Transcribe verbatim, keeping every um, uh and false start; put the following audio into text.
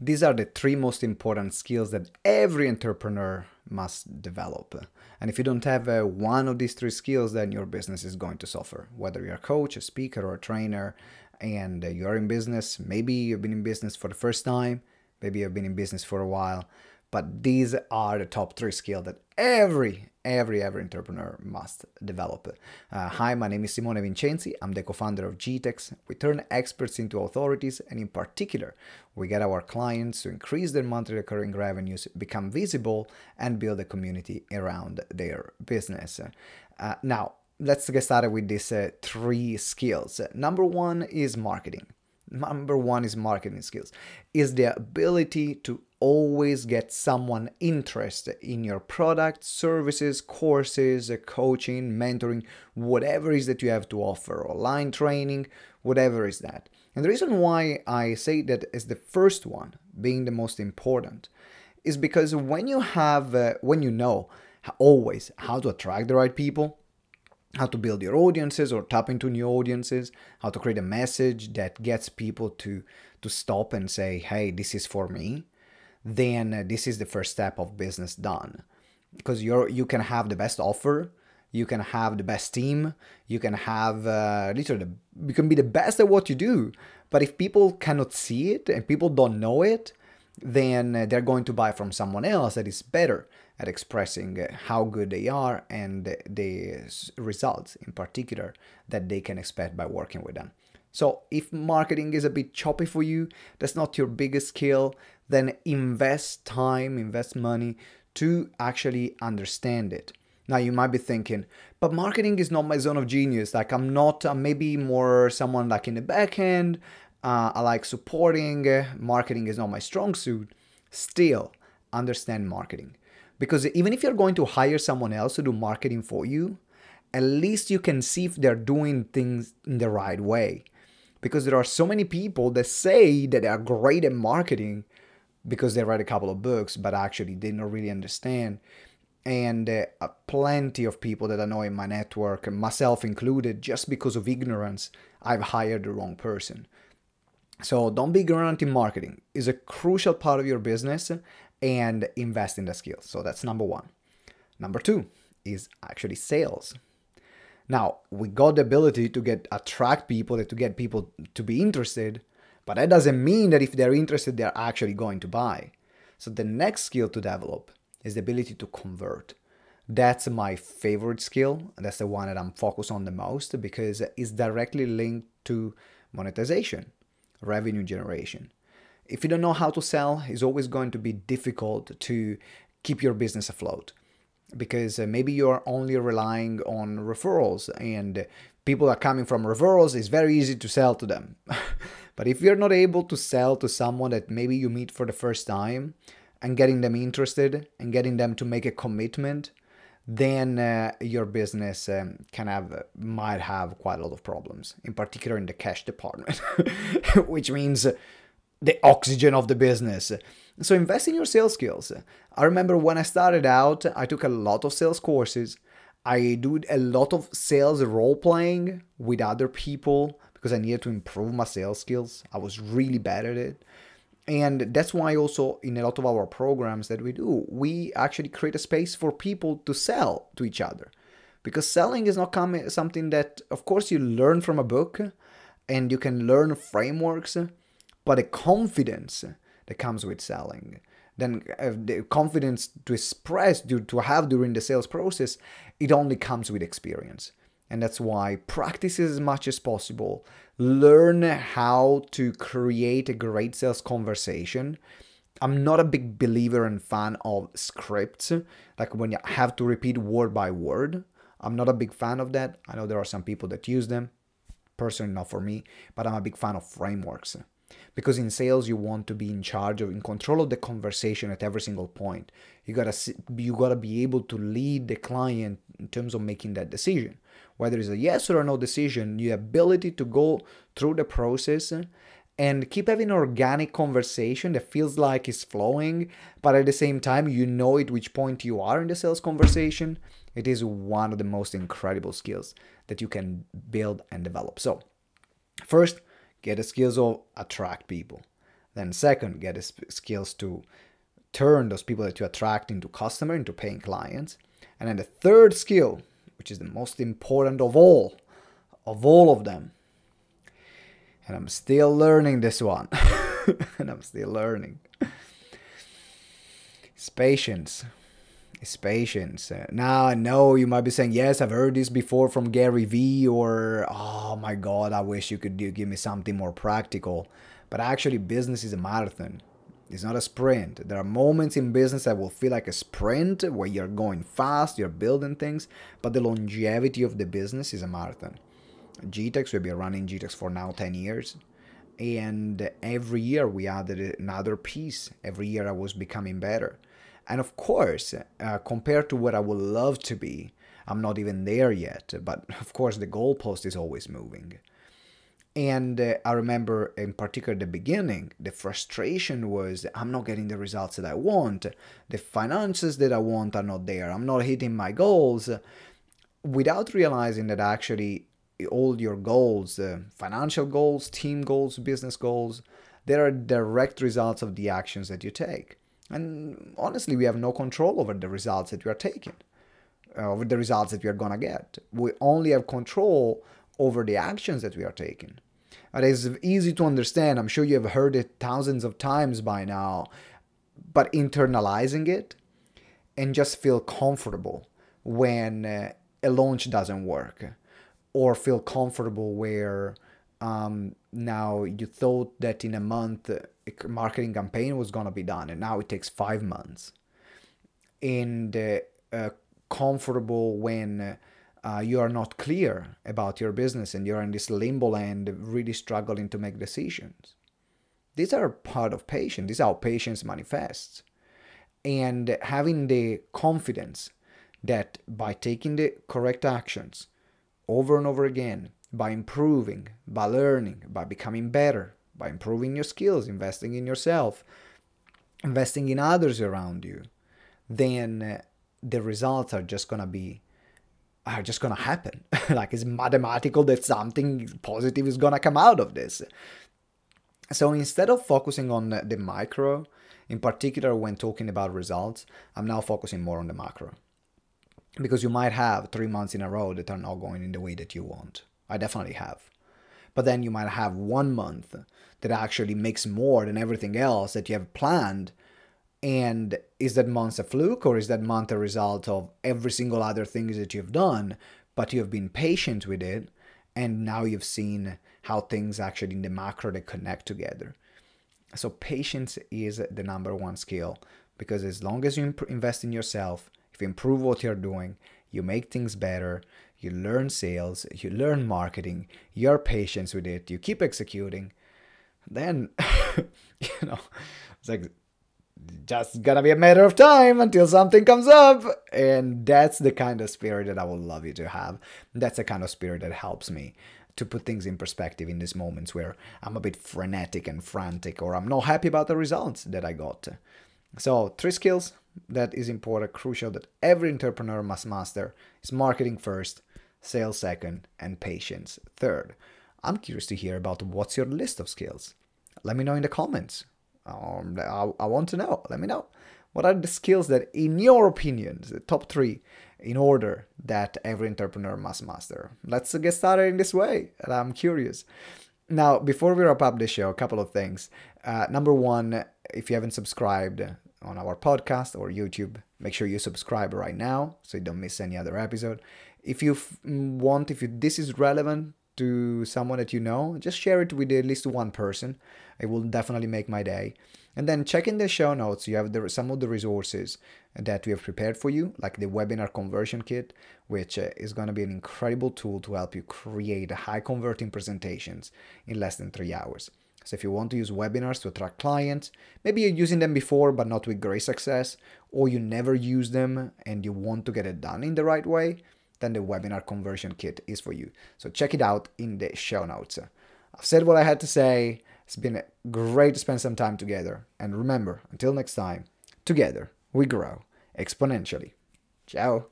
These are the three most important skills that every entrepreneur must develop. And if you don't have uh, one of these three skills, then your business is going to suffer. Whether you're a coach, a speaker, or a trainer, and uh, you're in business, maybe you've been in business for the first time, maybe you've been in business for a while, but these are the top three skills that every, every, every entrepreneur must develop. Uh, hi, my name is Simone Vincenzi. I'm the co-founder of GTEx. We turn experts into authorities, and in particular, we get our clients to increase their monthly recurring revenues, become visible, and build a community around their business. Uh, now, let's get started with these uh, three skills. Number one is marketing. Number one is marketing skills. Is the ability to always get someone interested in your product, services, courses, coaching, mentoring, whatever it is that you have to offer, online training, whatever is that. And the reason why I say that is the first one, being the most important, is because when you have, uh, when you know always how to attract the right people, how to build your audiences or tap into new audiences, how to create a message that gets people to, to stop and say, hey, this is for me, then this is the first step of business done. Because you're, you can have the best offer, you can have the best team, you can have uh, literally, the, you can be the best at what you do, but if people cannot see it and people don't know it, then they're going to buy from someone else that is better at expressing how good they are and the results in particular that they can expect by working with them. So if marketing is a bit choppy for you, that's not your biggest skill, then invest time, invest money to actually understand it. Now you might be thinking, but marketing is not my zone of genius. Like I'm not, uh, maybe more someone like in the back end. Uh, I like supporting. Uh, marketing is not my strong suit. Still, understand marketing. Because even if you're going to hire someone else to do marketing for you, at least you can see if they're doing things in the right way. Because there are so many people that say that they are great at marketing because they read a couple of books, but actually they don't really understand. And uh, plenty of people that I know in my network, myself included, just because of ignorance, I've hired the wrong person. So don't be ignorant in marketing. It's a crucial part of your business, and invest in the skills. So that's number one. Number two is actually sales. Now, we got the ability to get attract people, to get people to be interested, but that doesn't mean that if they're interested, they're actually going to buy. So the next skill to develop is the ability to convert. That's my favorite skill. That's the one that I'm focused on the most because it's directly linked to monetization, revenue generation. If you don't know how to sell, it's always going to be difficult to keep your business afloat. Because maybe you're only relying on referrals and people are coming from referrals, it's very easy to sell to them. But if you're not able to sell to someone that maybe you meet for the first time and getting them interested and getting them to make a commitment, then uh, your business um, can have, might have quite a lot of problems, in particular in the cash department, which means the oxygen of the business. So invest in your sales skills. I remember when I started out, I took a lot of sales courses. I did a lot of sales role playing with other people because I needed to improve my sales skills. I was really bad at it. And that's why also in a lot of our programs that we do, we actually create a space for people to sell to each other. Because selling is not something that, of course, you learn from a book and you can learn frameworks, but the confidence that comes with selling, then uh, the confidence to express, to, to have during the sales process, it only comes with experience. And that's why practice as much as possible. Learn how to create a great sales conversation. I'm not a big believer and fan of scripts, like when you have to repeat word by word. I'm not a big fan of that. I know there are some people that use them. Personally, not for me, but I'm a big fan of frameworks. Because in sales, you want to be in charge of, in control of the conversation at every single point. You gotta, you gotta be able to lead the client in terms of making that decision. Whether it's a yes or a no decision, your ability to go through the process and keep having an organic conversation that feels like it's flowing, but at the same time, you know at which point you are in the sales conversation. It is one of the most incredible skills that you can build and develop. So, first, get the skills of attract people. Then second, get the skills to turn those people that you attract into customer, into paying clients. And then the third skill, which is the most important of all, of all of them. And I'm still learning this one. and I'm still learning. It's patience. It's patience. Uh, now, I know you might be saying, yes, I've heard this before from Gary Vee, or, oh my God, I wish you could do, give me something more practical. But actually, business is a marathon. It's not a sprint. There are moments in business that will feel like a sprint, where you're going fast, you're building things, but the longevity of the business is a marathon. GTEx, we've been running GTEx for now ten years, and every year we added another piece. Every year I was becoming better. And of course, uh, compared to what I would love to be, I'm not even there yet, but of course the goalpost is always moving. And uh, I remember in particular the beginning, the frustration was, I'm not getting the results that I want, the finances that I want are not there, I'm not hitting my goals, without realizing that actually all your goals, uh, financial goals, team goals, business goals, they are direct results of the actions that you take. And honestly, we have no control over the results that we are taking, uh, over the results that we are going to get. We only have control over the actions that we are taking. It is easy to understand. I'm sure you have heard it thousands of times by now, but internalizing it and just feel comfortable when uh, a launch doesn't work, or feel comfortable where um, now you thought that in a month uh, a marketing campaign was going to be done, and now it takes five months. And uh, uh, comfortable when uh, you are not clear about your business and you're in this limbo land, really struggling to make decisions. These are part of patience. This is how patience manifests. And having the confidence that by taking the correct actions over and over again, by improving, by learning, by becoming better, by improving your skills, investing in yourself, investing in others around you, then the results are just gonna be, are just gonna happen. Like, it's mathematical that something positive is gonna come out of this. So instead of focusing on the micro, in particular when talking about results, I'm now focusing more on the macro. Because you might have three months in a row that are not going in the way that you want. I definitely have. But then you might have one month that actually makes more than everything else that you have planned. And is that month a fluke, or is that month a result of every single other thing that you've done, but you've been patient with it, and now you've seen how things actually in the macro, they connect together. So patience is the number one skill, because as long as you invest in yourself, if you improve what you're doing, you make things better, you learn sales, you learn marketing, you're patient with it, you keep executing, then, you know, it's like, just gonna be a matter of time until something comes up. And that's the kind of spirit that I would love you to have. That's the kind of spirit that helps me to put things in perspective in these moments where I'm a bit frenetic and frantic, or I'm not happy about the results that I got. So three skills that is important, crucial, that every entrepreneur must master is marketing first, sales second, and patience third. I'm curious to hear about what's your list of skills. Let me know in the comments. Um, I, I want to know. Let me know. What are the skills that, in your opinion, the top three in order that every entrepreneur must master? Let's get started in this way. And I'm curious. Now, before we wrap up the show, a couple of things. Uh, number one, if you haven't subscribed on our podcast or YouTube, make sure you subscribe right now so you don't miss any other episode. If you want, if you, this is relevant to someone that you know, just share it with at least one person. It will definitely make my day. And then check in the show notes. You have the, some of the resources that we have prepared for you, like the Webinar Conversion Kit, which is going to be an incredible tool to help you create high-converting presentations in less than three hours. So if you want to use webinars to attract clients, maybe you're using them before but not with great success, or you never use them and you want to get it done in the right way, then the Webinar Conversion Kit is for you. So check it out in the show notes. I've said what I had to say. It's been great to spend some time together. And remember, until next time, together we grow exponentially. Ciao.